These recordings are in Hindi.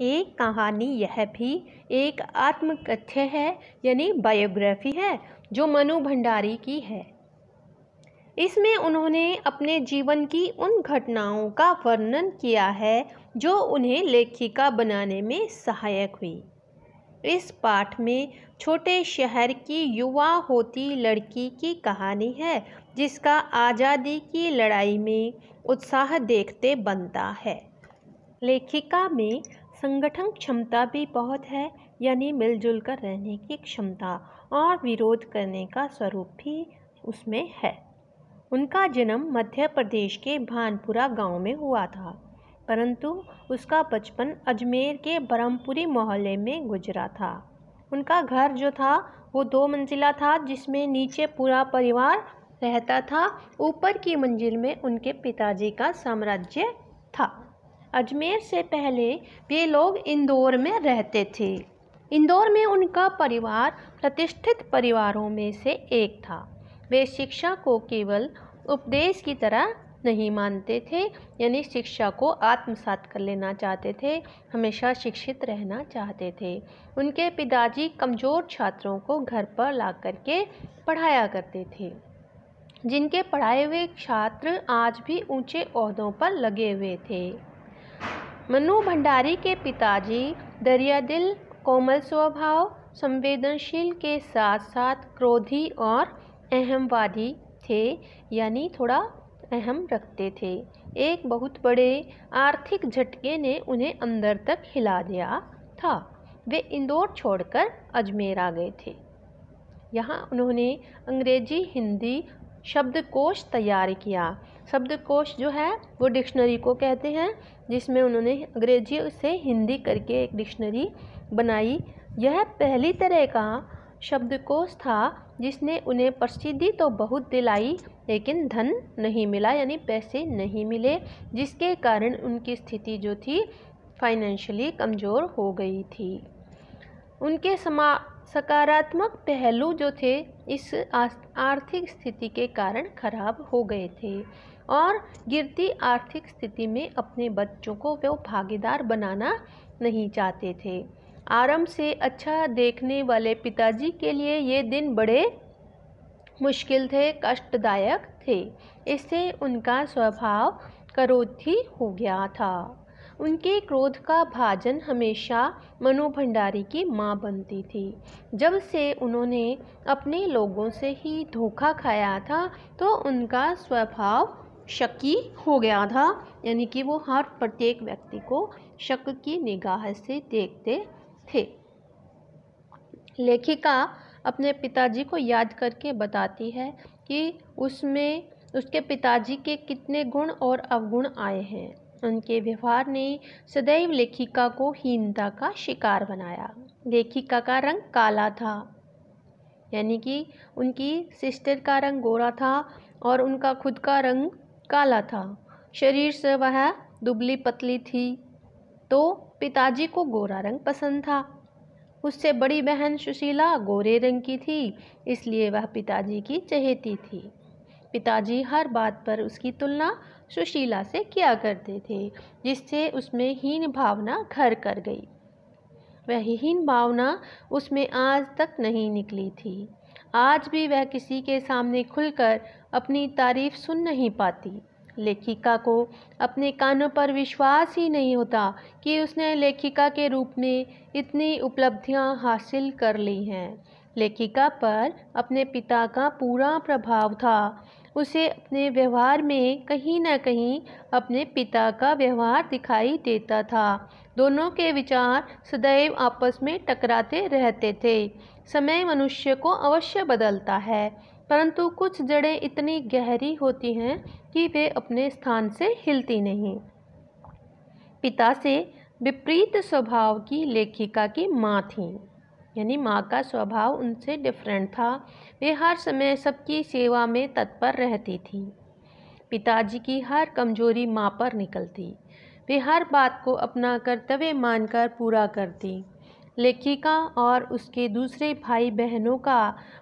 ये कहानी यह भी एक आत्मकथ्य है यानी बायोग्राफी है जो मनु भंडारी की है। इसमें उन्होंने अपने जीवन की उन घटनाओं का वर्णन किया है जो उन्हें लेखिका बनाने में सहायक हुई। इस पाठ में छोटे शहर की युवा होती लड़की की कहानी है जिसका आज़ादी की लड़ाई में उत्साह देखते बनता है। लेखिका में संगठन क्षमता भी बहुत है यानी मिलजुल कर रहने की क्षमता और विरोध करने का स्वरूप भी उसमें है। उनका जन्म मध्य प्रदेश के भानपुरा गांव में हुआ था, परंतु उसका बचपन अजमेर के ब्रह्मपुरी मोहल्ले में गुजरा था। उनका घर जो था वो 2 मंजिला था जिसमें नीचे पूरा परिवार रहता था, ऊपर की मंजिल में उनके पिताजी का साम्राज्य था। अजमेर से पहले वे लोग इंदौर में रहते थे। इंदौर में उनका परिवार प्रतिष्ठित परिवारों में से एक था। वे शिक्षा को केवल उपदेश की तरह नहीं मानते थे यानी शिक्षा को आत्मसात कर लेना चाहते थे, हमेशा शिक्षित रहना चाहते थे। उनके पिताजी कमज़ोर छात्रों को घर पर ला करके पढ़ाया करते थे, जिनके पढ़ाए हुए छात्र आज भी ऊंचे ओहदों पर लगे हुए थे। मनु भंडारी के पिताजी दरियादिल, कोमल स्वभाव, संवेदनशील के साथ साथ क्रोधी और अहमवादी थे यानी थोड़ा अहम रखते थे। एक बहुत बड़े आर्थिक झटके ने उन्हें अंदर तक हिला दिया था। वे इंदौर छोड़कर अजमेर आ गए थे। यहाँ उन्होंने अंग्रेजी हिंदी शब्दकोश तैयार किया। शब्दकोश जो है वो डिक्शनरी को कहते हैं, जिसमें उन्होंने अंग्रेजी से हिंदी करके एक डिक्शनरी बनाई। यह पहली तरह का शब्दकोश था जिसने उन्हें प्रसिद्धि तो बहुत दिलाई लेकिन धन नहीं मिला यानी पैसे नहीं मिले, जिसके कारण उनकी स्थिति जो थी फाइनेंशियली कमज़ोर हो गई थी। उनके सकारात्मक पहलू जो थे इस आर्थिक स्थिति के कारण खराब हो गए थे और गिरती आर्थिक स्थिति में अपने बच्चों को वे भागीदार बनाना नहीं चाहते थे। आराम से अच्छा देखने वाले पिताजी के लिए ये दिन बड़े मुश्किल थे, कष्टदायक थे। इससे उनका स्वभाव क्रोधी हो गया था। उनके क्रोध का भाजन हमेशा मनु भंडारी की मां बनती थी। जब से उन्होंने अपने लोगों से ही धोखा खाया था तो उनका स्वभाव शकी हो गया था यानी कि वो हर प्रत्येक व्यक्ति को शक की निगाह से देखते थे। लेखिका अपने पिताजी को याद करके बताती है कि उसमें उसके पिताजी के कितने गुण और अवगुण आए हैं। उनके व्यवहार ने सदैव लेखिका को हीनता का शिकार बनाया। लेखिका का रंग काला था यानी कि उनकी सिस्टर का रंग गोरा था और उनका खुद का रंग काला था। शरीर से वह दुबली पतली थी तो पिताजी को गोरा रंग पसंद था। उससे बड़ी बहन सुशीला गोरे रंग की थी, इसलिए वह पिताजी की चहेती थी। पिताजी हर बात पर उसकी तुलना सुशीला से किया करते थे, जिससे उसमें हीन भावना घर कर गई। वह हीन भावना उसमें आज तक नहीं निकली थी। आज भी वह किसी के सामने खुलकर अपनी तारीफ सुन नहीं पाती। लेखिका को अपने कानों पर विश्वास ही नहीं होता कि उसने लेखिका के रूप में इतनी उपलब्धियां हासिल कर ली हैं। लेखिका पर अपने पिता का पूरा प्रभाव था। उसे अपने व्यवहार में कहीं ना कहीं अपने पिता का व्यवहार दिखाई देता था। दोनों के विचार सदैव आपस में टकराते रहते थे। समय मनुष्य को अवश्य बदलता है, परंतु कुछ जड़ें इतनी गहरी होती हैं कि वे अपने स्थान से हिलती नहीं। पिता से विपरीत स्वभाव की लेखिका की माँ थी यानी माँ का स्वभाव उनसे डिफरेंट था। वे हर समय सबकी सेवा में तत्पर रहती थी। पिताजी की हर कमजोरी माँ पर निकलती। वे हर बात को अपना कर्तव्य मानकर पूरा करती। लेखिका और उसके दूसरे भाई बहनों का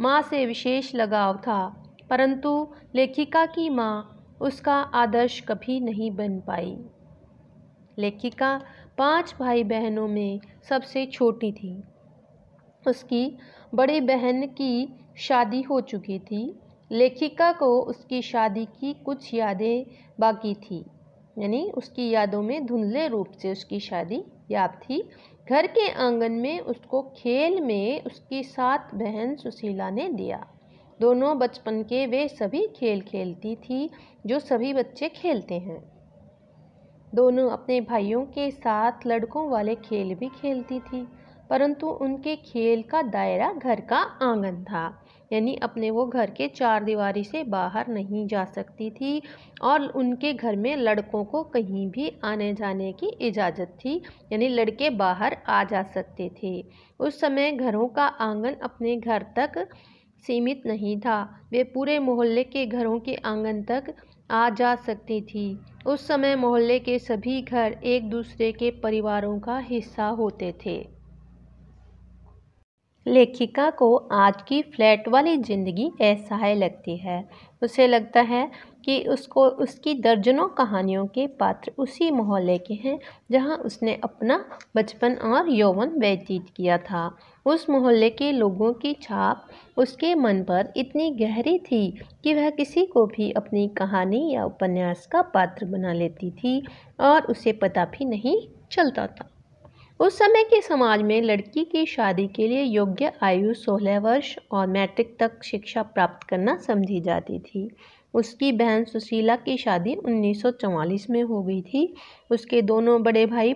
माँ से विशेष लगाव था, परंतु लेखिका की माँ उसका आदर्श कभी नहीं बन पाई। लेखिका पांच भाई बहनों में सबसे छोटी थी। उसकी बड़ी बहन की शादी हो चुकी थी। लेखिका को उसकी शादी की कुछ यादें बाकी थी, यानी उसकी यादों में धुंधले रूप से उसकी शादी याद थी। घर के आंगन में उसको खेल में उसकी सात बहन सुशीला ने दिया। दोनों बचपन के वे सभी खेल खेलती थी जो सभी बच्चे खेलते हैं। दोनों अपने भाइयों के साथ लड़कों वाले खेल भी खेलती थी, परंतु उनके खेल का दायरा घर का आंगन था, यानी अपने वो घर के चार दीवारी से बाहर नहीं जा सकती थी और उनके घर में लड़कों को कहीं भी आने जाने की इजाज़त थी, यानी लड़के बाहर आ जा सकते थे। उस समय घरों का आंगन अपने घर तक सीमित नहीं था, वे पूरे मोहल्ले के घरों के आंगन तक आ जा सकती थी। उस समय मोहल्ले के सभी घर एक दूसरे के परिवारों का हिस्सा होते थे। लेखिका को आज की फ्लैट वाली ज़िंदगी असहाय लगती है। उसे लगता है कि उसको उसकी दर्जनों कहानियों के पात्र उसी मोहल्ले के हैं जहां उसने अपना बचपन और यौवन व्यतीत किया था। उस मोहल्ले के लोगों की छाप उसके मन पर इतनी गहरी थी कि वह किसी को भी अपनी कहानी या उपन्यास का पात्र बना लेती थी और उसे पता भी नहीं चलता था। उस समय के समाज में लड़की की शादी के लिए योग्य आयु 16 वर्ष और मैट्रिक तक शिक्षा प्राप्त करना समझी जाती थी। उसकी बहन सुशीला की शादी 1944 में हो गई थी। उसके दोनों बड़े भाई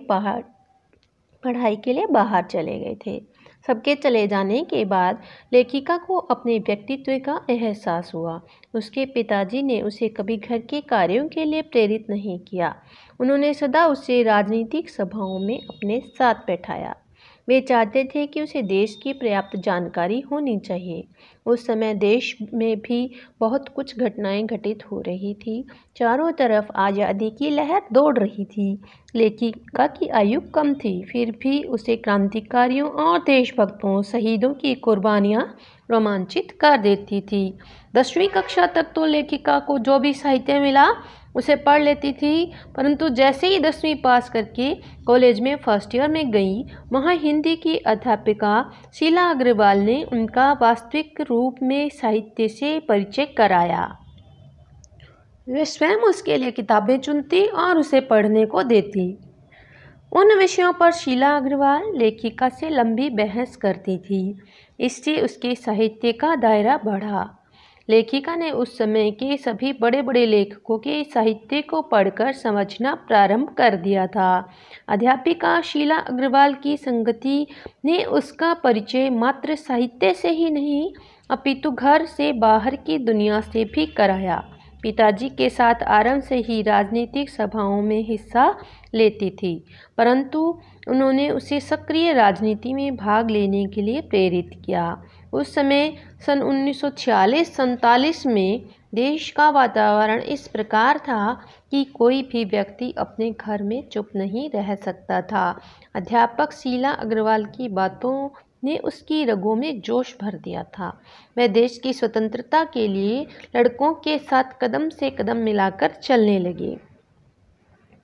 पढ़ाई के लिए बाहर चले गए थे। सबके चले जाने के बाद लेखिका को अपने व्यक्तित्व का एहसास हुआ। उसके पिताजी ने उसे कभी घर के कार्यों के लिए प्रेरित नहीं किया। उन्होंने सदा उसे राजनीतिक सभाओं में अपने साथ बैठाया। वे चाहते थे कि उसे देश की पर्याप्त जानकारी होनी चाहिए। उस समय देश में भी बहुत कुछ घटनाएं घटित हो रही थी। चारों तरफ आज़ादी की लहर दौड़ रही थी। लेखिका की आयु कम थी, फिर भी उसे क्रांतिकारियों और देशभक्तों शहीदों की कुर्बानियां रोमांचित कर देती थी। 10वीं कक्षा तक तो लेखिका को जो भी साहित्य मिला उसे पढ़ लेती थी, परंतु जैसे ही 10वीं पास करके कॉलेज में फर्स्ट ईयर में गई, वहाँ हिंदी की अध्यापिका शीला अग्रवाल ने उनका वास्तविक रूप में साहित्य से परिचय कराया। वे स्वयं उसके लिए किताबें चुनती और उसे पढ़ने को देती। उन विषयों पर शीला अग्रवाल लेखिका से लंबी बहस करती थी, इससे उसके साहित्य का दायरा बढ़ा। लेखिका ने उस समय के सभी बड़े बड़े लेखकों के साहित्य को पढ़कर समझना प्रारंभ कर दिया था। अध्यापिका शीला अग्रवाल की संगति ने उसका परिचय मात्र साहित्य से ही नहीं अपितु घर से बाहर की दुनिया से भी कराया। पिताजी के साथ आरंभ से ही राजनीतिक सभाओं में हिस्सा लेती थी, परंतु उन्होंने उसे सक्रिय राजनीति में भाग लेने के लिए प्रेरित किया। उस समय सन 1946-47 में देश का वातावरण इस प्रकार था कि कोई भी व्यक्ति अपने घर में चुप नहीं रह सकता था। अध्यापक शीला अग्रवाल की बातों ने उसकी रगों में जोश भर दिया था। वह देश की स्वतंत्रता के लिए लड़कों के साथ कदम से कदम मिलाकर चलने लगे,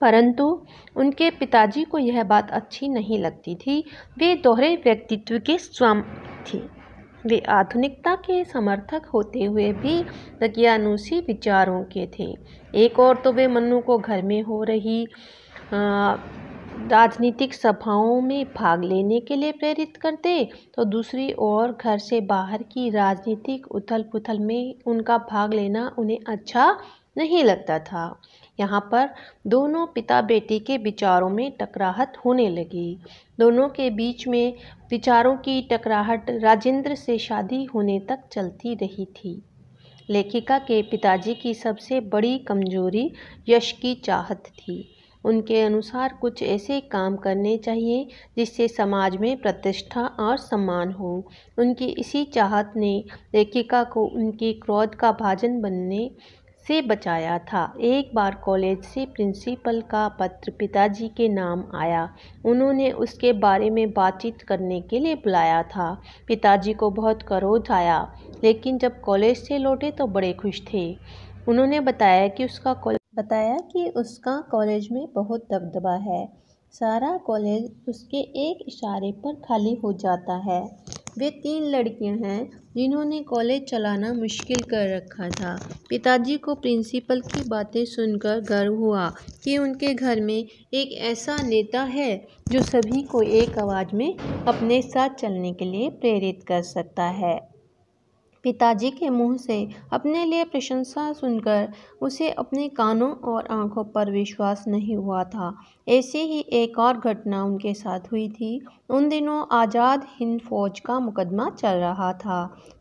परंतु उनके पिताजी को यह बात अच्छी नहीं लगती थी। वे दोहरे व्यक्तित्व के स्वामी थे। वे आधुनिकता के समर्थक होते हुए भी तकियानूसी विचारों के थे। एक और तो वे मन्नू को घर में हो रही राजनीतिक सभाओं में भाग लेने के लिए प्रेरित करते, तो दूसरी ओर घर से बाहर की राजनीतिक उथल पुथल में उनका भाग लेना उन्हें अच्छा नहीं लगता था। यहाँ पर दोनों पिता बेटी के विचारों में टकराहट होने लगी। दोनों के बीच में विचारों की टकराहट राजेंद्र से शादी होने तक चलती रही थी। लेखिका के पिताजी की सबसे बड़ी कमजोरी यश की चाहत थी। उनके अनुसार कुछ ऐसे काम करने चाहिए जिससे समाज में प्रतिष्ठा और सम्मान हो। उनकी इसी चाहत ने लेखिका को उनके क्रोध का भाजन बनने से बचाया था। एक बार कॉलेज से प्रिंसिपल का पत्र पिताजी के नाम आया। उन्होंने उसके बारे में बातचीत करने के लिए बुलाया था। पिताजी को बहुत क्रोध आया, लेकिन जब कॉलेज से लौटे तो बड़े खुश थे। उन्होंने बताया कि उसका कॉलेज में बहुत दबदबा है। सारा कॉलेज उसके एक इशारे पर खाली हो जाता है। वे 3 लड़कियां हैं जिन्होंने कॉलेज चलाना मुश्किल कर रखा था। पिताजी को प्रिंसिपल की बातें सुनकर गर्व हुआ कि उनके घर में एक ऐसा नेता है जो सभी को एक आवाज़ में अपने साथ चलने के लिए प्रेरित कर सकता है। पिताजी के मुंह से अपने लिए प्रशंसा सुनकर उसे अपने कानों और आंखों पर विश्वास नहीं हुआ था। ऐसी ही एक और घटना उनके साथ हुई थी। उन दिनों आज़ाद हिंद फौज का मुकदमा चल रहा था।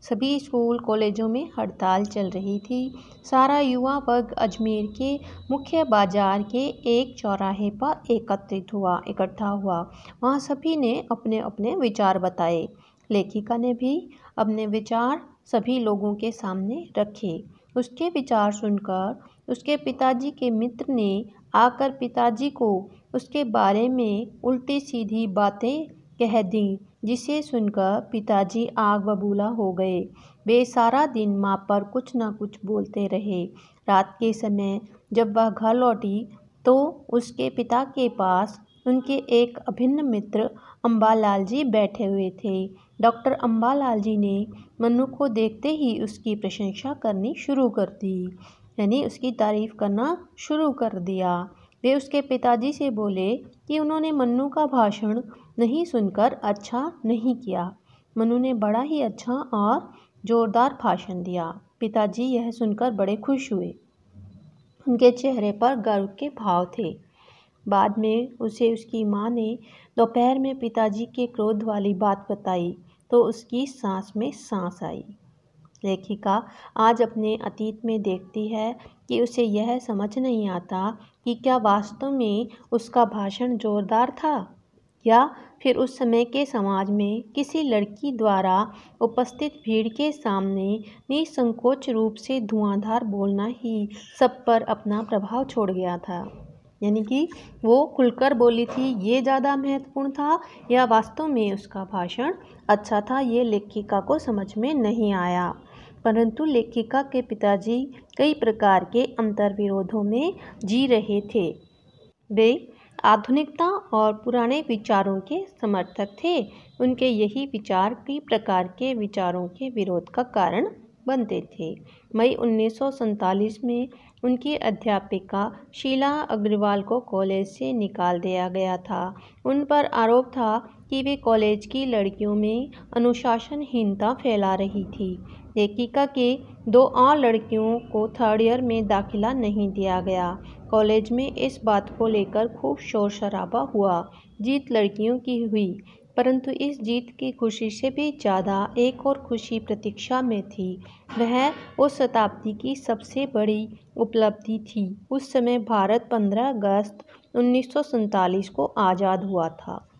सभी स्कूल कॉलेजों में हड़ताल चल रही थी। सारा युवा वर्ग अजमेर के मुख्य बाजार के एक चौराहे पर इकट्ठा हुआ। वहाँ सभी ने अपने अपने विचार बताए। लेखिका ने भी अपने विचार सभी लोगों के सामने रखे। उसके विचार सुनकर उसके पिताजी के मित्र ने आकर पिताजी को उसके बारे में उल्टी सीधी बातें कह दी, जिसे सुनकर पिताजी आग बबूला हो गए। वे सारा दिन माँ पर कुछ ना कुछ बोलते रहे। रात के समय जब वह घर लौटी तो उसके पिता के पास उनके एक अभिन्न मित्र अम्बालाल जी बैठे हुए थे। डॉक्टर अम्बालाल जी ने मनु को देखते ही उसकी प्रशंसा करनी शुरू कर दी, यानी उसकी तारीफ़ करना शुरू कर दिया। वे उसके पिताजी से बोले कि उन्होंने मनु का भाषण नहीं सुनकर अच्छा नहीं किया। मनु ने बड़ा ही अच्छा और ज़ोरदार भाषण दिया। पिताजी यह सुनकर बड़े खुश हुए। उनके चेहरे पर गर्व के भाव थे। बाद में उसे उसकी माँ ने दोपहर में पिताजी के क्रोध वाली बात बताई तो उसकी सांस में सांस आई। लेखिका आज अपने अतीत में देखती है कि उसे यह समझ नहीं आता कि क्या वास्तव में उसका भाषण जोरदार था या फिर उस समय के समाज में किसी लड़की द्वारा उपस्थित भीड़ के सामने निसंकोच रूप से धुआंधार बोलना ही सब पर अपना प्रभाव छोड़ गया था। यानी कि वो खुलकर बोली थी, ये ज़्यादा महत्वपूर्ण था या वास्तव में उसका भाषण अच्छा था, ये लेखिका को समझ में नहीं आया। परंतु लेखिका के पिताजी कई प्रकार के अंतर्विरोधों में जी रहे थे। वे आधुनिकता और पुराने विचारों के समर्थक थे। उनके यही विचार कई प्रकार के विचारों के विरोध का कारण बनते थे। मई 1947 में उनकी अध्यापिका शीला अग्रवाल को कॉलेज से निकाल दिया गया था। उन पर आरोप था कि वे कॉलेज की लड़कियों में अनुशासनहीनता फैला रही थी। लेखिका के 2 और लड़कियों को थर्ड ईयर में दाखिला नहीं दिया गया। कॉलेज में इस बात को लेकर खूब शोर शराबा हुआ। जीत लड़कियों की हुई, परंतु इस जीत की खुशी से भी ज़्यादा एक और खुशी प्रतीक्षा में थी। वह उस शताब्दी की सबसे बड़ी उपलब्धि थी। उस समय भारत 15 अगस्त 1947 को आज़ाद हुआ था।